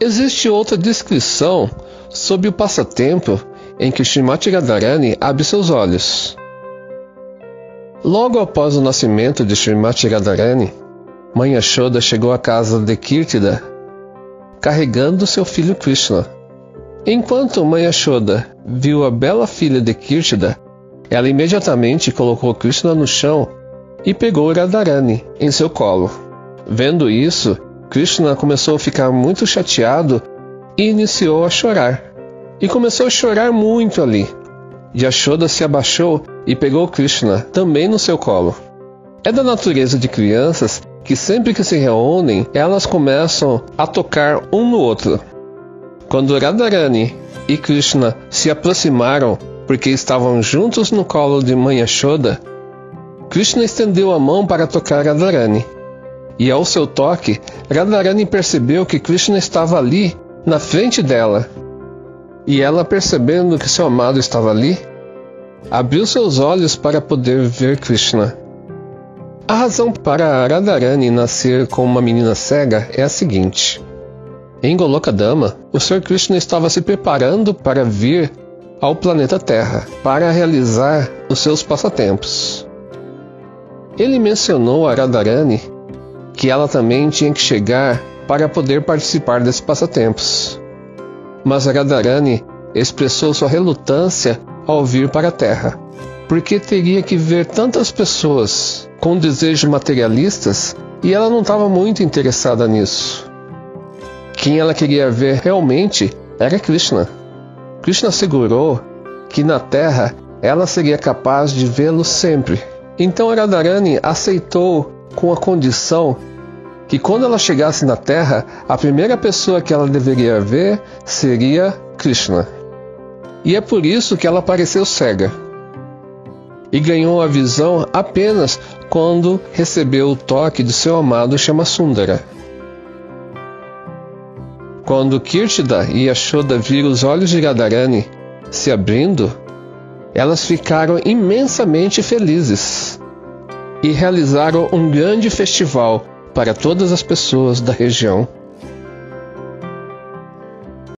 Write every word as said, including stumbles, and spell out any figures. Existe outra descrição sobre o passatempo em que Shri Mati Radharani abre seus olhos. Logo após o nascimento de Shri Mati Radharani, Mãe Yashoda chegou à casa de Kirtida, carregando seu filho Krishna. Enquanto Mãe Yashoda viu a bela filha de Kirtida, ela imediatamente colocou Krishna no chão e pegou Gadharani em seu colo. Vendo isso, Krishna começou a ficar muito chateado e iniciou a chorar. E começou a chorar muito ali. Yashoda se abaixou e pegou Krishna também no seu colo. É da natureza de crianças que sempre que se reúnem, elas começam a tocar um no outro. Quando Radharani e Krishna se aproximaram porque estavam juntos no colo de Mãe Yashoda, Krishna estendeu a mão para tocar Radharani. E ao seu toque, Radharani percebeu que Krishna estava ali, na frente dela. E ela, percebendo que seu amado estava ali, abriu seus olhos para poder ver Krishna. A razão para Radharani nascer com uma menina cega é a seguinte. Em Golokadama, o Senhor Krishna estava se preparando para vir ao planeta Terra, para realizar os seus passatempos. Ele mencionou a Radharani que ela também tinha que chegar para poder participar desses passatempos. Mas Gadharani expressou sua relutância ao vir para a Terra, porque teria que ver tantas pessoas com desejos materialistas e ela não estava muito interessada nisso. Quem ela queria ver realmente era Krishna. Krishna assegurou que na Terra ela seria capaz de vê-lo sempre. Então Gadharani aceitou com a condição que quando ela chegasse na Terra, a primeira pessoa que ela deveria ver seria Krishna. E é por isso que ela apareceu cega. E ganhou a visão apenas quando recebeu o toque de seu amado Shamasundara. Quando Kirtida e Yashoda viram os olhos de Gadharani se abrindo, elas ficaram imensamente felizes e realizaram um grande festival para todas as pessoas da região.